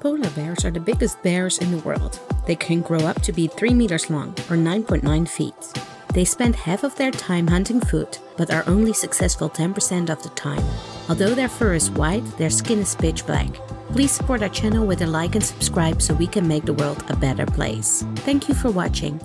Polar bears are the biggest bears in the world. They can grow up to be 3 meters long, or 9.9 feet. They spend half of their time hunting food, but are only successful 10% of the time. Although their fur is white, their skin is pitch black. Please support our channel with a like and subscribe so we can make the world a better place. Thank you for watching.